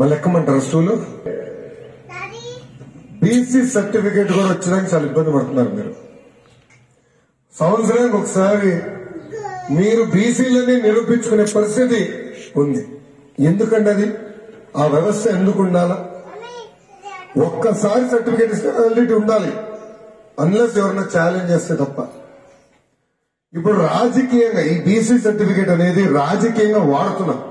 మళ్ళెక్కమంటారు stool BC certificate కూడా వచ్చడానికి చాలా ఇబ్బంది పడుతున్నారు మీరు సంవత్సరానికి ఒకసారి మీరు బీసీలని నిరూపించుకునే పరిస్థితి ఉంది ఎందుకంటే అది ఆ వ్యవస్థ ఎందుకు ఉండాలా ఒక్కసారి సర్టిఫికేట్ ఇస్తే వాలిడిటీ ఉండాలి అన్లెస్ ఎవరైనా ఛాలెంజ్ చేస్తే తప్ప ఇప్పుడు రాజకీయంగా ఈ బీసీ సర్టిఫికేట్ అనేది రాజకీయంగా వాడుతున్నారు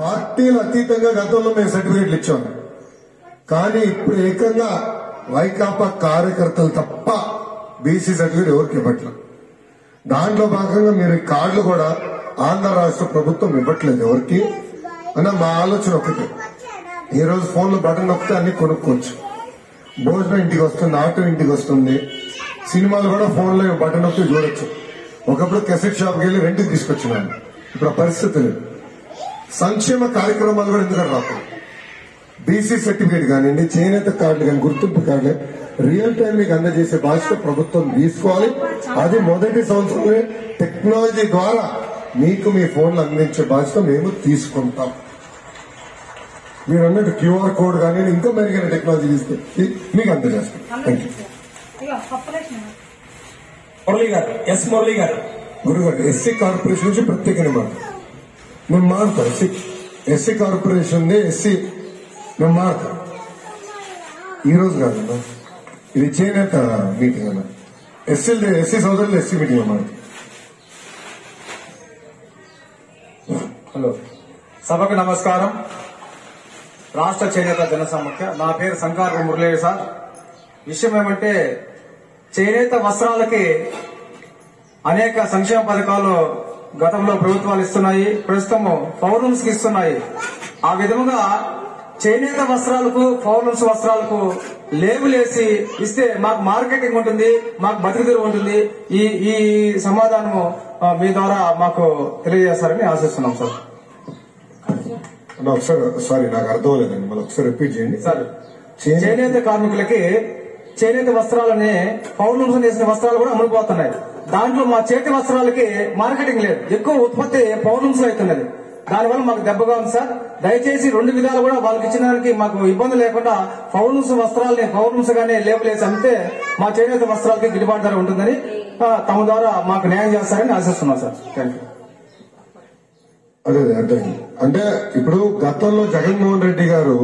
పార్టీల అతీతంగా గతంలో మేము సర్టిఫికేట్లు ఇచ్చాము కానీ ఇప్పుడు ఏకంగా వైకాపా కార్యకర్తలు తప్ప బీసీ సర్టిఫికేట్ ఎవరికి ఇవ్వట్లేదు దాంట్లో భాగంగా మీరు ఈ కార్డులు కూడా ఆంధ్ర రాష్ట్ర ప్రభుత్వం ఇవ్వట్లేదు ఎవరికి అన్న మా ఆలోచన ఒకటి ఈ రోజు ఫోన్లో బటన్ నొక్కితే అన్ని కొనుక్కోవచ్చు భోజనం ఇంటికి వస్తుంది ఆటో ఇంటికి వస్తుంది సినిమాలు కూడా ఫోన్లో బటన్ నొక్కి చూడొచ్చు ఒకప్పుడు క్యాసెట్ షాప్కి వెళ్ళి రెంట్కి తీసుకొచ్చున్నాను ఇప్పుడు ఆ పరిస్థితి లేదు సంక్షేమ కార్యక్రమాలు కూడా ఎందుకు రావు బీసీ సర్టిఫికేట్ కానివ్వండి చేనేత కార్డులు కానీ గుర్తింపు కార్డులు రియల్ టైం మీకు అందజేసే బాధ్యత ప్రభుత్వం తీసుకోవాలి అది మొదటి సంవత్సరమే టెక్నాలజీ ద్వారా మీకు మీ ఫోన్లు అందించే బాధ్యత మేము తీసుకుంటాం మీరు అన్నట్టు క్యూఆర్ కోడ్ కానీ ఇంకా మెరుగైన టెక్నాలజీ తీసుకొచ్చి మీకు అందజేస్తాం థ్యాంక్ యూ మురళి గారు గురుగారు ఎస్సీ కార్పొరేషన్ నుంచి ప్రత్యేక మేము మారుతాం ఎస్సీ కార్పొరేషన్ ఎస్సీ మేము మారుతాం ఈరోజు కాదన్నా ఇది చేనేత మీటింగ్ అన్న ఎస్సీ ఎస్సీ సోదరులు ఎస్సీ మీటింగ్ అన్నమాట హలో సభకు నమస్కారం రాష్ట్ర చేనేత జనసమఖ్య నా పేరు సంకార మురళయ్య సార్ విషయం ఏమంటే చేనేత వస్త్రాలకి అనేక సంక్షేమ పథకాలు గతంలో ప్రభుత్వాలు ఇస్తున్నాయి ప్రస్తుతం పౌర్ణమ్స్ కి ఇస్తున్నాయి ఆ విధముగా చేనేత వస్త్రాలకు పౌర్ణమ్స్ వస్త్రాలకు లేబులేసి ఇస్తే మాకు మార్కెటింగ్ ఉంటుంది మాకు బతుకుదీరు ఉంటుంది ఈ సమాధానము మీ ద్వారా మాకు తెలియజేస్తారని ఆశిస్తున్నాం సార్ ఒకసారి సారీ నాకు అర్థం లేదండి మళ్ళీ ఒకసారి రిపీట్ చేయండి సార్ చేనేత కార్మికులకి చేనేత వస్త్రాలనే పౌర్ణమ్స్ వేసిన వస్త్రాలు కూడా అమ్ముడుపోతున్నాయి దాంట్లో మా చేతి వస్త్రాలకి మార్కెటింగ్ లేదు ఎక్కువ ఉత్పత్తి పౌర్ణమ్స్ అవుతున్నది దానివల్ల మాకు దెబ్బగా ఉంది సార్ దయచేసి రెండు విధాలు కూడా వాళ్ళకి ఇచ్చిన దానికి మాకు ఇబ్బంది లేకుండా పౌర్ణమ్స్ వస్త్రాలని పౌర్ణమ్స్ గానే లేబులేసి అమ్మితే మా చేనేత వస్త్రాలకి గిట్టుబాటు ధర ఉంటుందని తమ ద్వారా మాకు న్యాయం చేస్తారని ఆశిస్తున్నాం సార్ థ్యాంక్ యూ అదే అర్థమైంది అంటే ఇప్పుడు గతంలో జగన్మోహన్ రెడ్డి గారు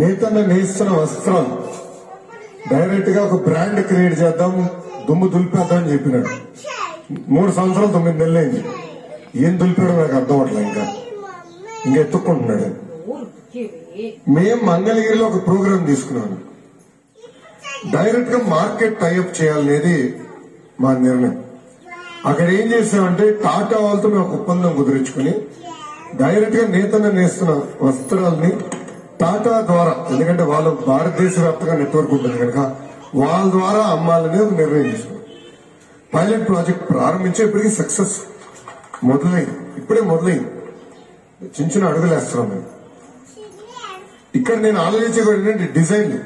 నేతన్నలు నేస్తున్న వస్త్రం డైరెక్ట్ గా ఒక బ్రాండ్ క్రియేట్ చేద్దాం దుమ్ము దులిపేద్దామని చెప్పినాడు 3 సంవత్సరాలు 9 నెలలు అయింది ఏం దులిపాడో నాకు అర్థం అవట్లేదు ఇంకా ఎత్తుక్కుంటున్నాడు మేం మంగళగిరిలో ఒక ప్రోగ్రాం తీసుకున్నాను డైరెక్ట్ గా మార్కెట్ టైఅప్ చేయాలనేది మా నిర్ణయం అక్కడ ఏం చేసామంటే టాటా వాళ్ళతో మేము ఒక ఒప్పందం కుదిరించుకుని డైరెక్ట్ గా నేతన్న నేస్తున్న వస్త్రాలని టాటా ద్వారా ఎందుకంటే వాళ్ళు భారతదేశ వ్యాప్తంగా నెట్వర్క్ ఉంటుంది కనుక వాళ్ళ ద్వారా అమ్మాలని ఒక నిర్ణయం తీసుకున్నాం పైలట్ ప్రాజెక్ట్ ప్రారంభించే ఇప్పటికీ సక్సెస్ మొదలైంది ఇప్పుడే మొదలైంది చిన్న చిన్న అడుగులు వేస్తున్నాం మేము ఇక్కడ నేను ఆలోచించేది ఏంటంటే డిజైన్లు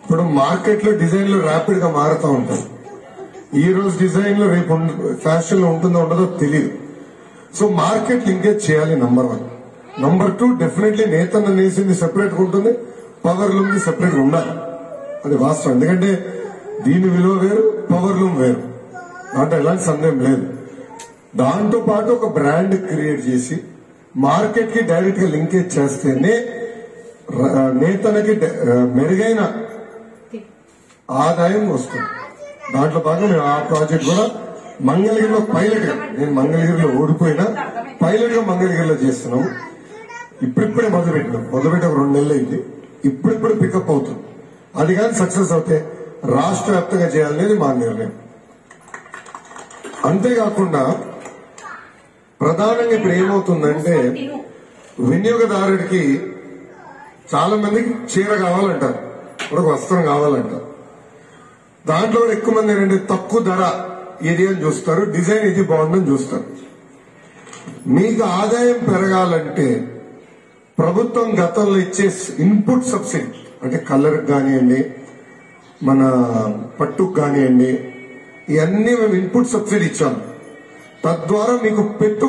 ఇప్పుడు మార్కెట్లో డిజైన్లు ర్యాపిడ్ గా మారుతూ ఉంటాయి ఈ రోజు డిజైన్లు రేపు ఫ్యాషన్ లో ఉంటుందో ఉండదో తెలియదు సో మార్కెట్ లింకేజ్ చేయాలి #1 #2 డెఫినెట్లీ నేతన్న నేసింది సెపరేట్ గా ఉంటుంది పవర్ లూమ్ ని సెపరేట్ గా ఉండాలి అది వాస్తవం ఎందుకంటే దీని విలువ వేరు పవర్ లూమ్ వేరు దాంట్లో ఎలాంటి సందేహం లేదు దాంతో పాటు ఒక బ్రాండ్ క్రియేట్ చేసి మార్కెట్ కి డైరెక్ట్ గా లింకేజ్ చేస్తేనే నేతన్నకి మెరుగైన ఆదాయం వస్తుంది దాంట్లో భాగంగా ఆ ప్రాజెక్ట్ కూడా మంగళగిరిలో పైలట్ గా నేను మంగళగిరిలో ఓడిపోయినా పైలట్ గా మంగళగిరిలో చేస్తున్నాము ఇప్పుడిప్పుడే మొదలుపెట్టి 2 నెలలు అయింది ఇప్పుడిప్పుడు పికప్ అవుతుంది అది కానీ సక్సెస్ అవుతే రాష్ట్ర వ్యాప్తంగా చేయాలనేది మా నిర్ణయం అంతేకాకుండా ప్రధానంగా ఇప్పుడు ఏమవుతుందంటే వినియోగదారుడికి చాలా మందికి చీర కావాలంటారు ఒక వస్త్రం కావాలంటారు దాంట్లో ఎక్కువ మంది ఏంటంటే తక్కువ ధర ఇది అని చూస్తారు డిజైన్ ఇది బాగుందని చూస్తారు మీకు ఆదాయం పెరగాలంటే ప్రభుత్వం గతంలో ఇచ్చే ఇన్పుట్ సబ్సిడీ అంటే కలర్కి కానివ్వండి మన పట్టుకు కానివ్వండి ఇవన్నీ మేము ఇన్పుట్ సబ్సిడీ ఇచ్చాము తద్వారా మీకు పెట్టుబడి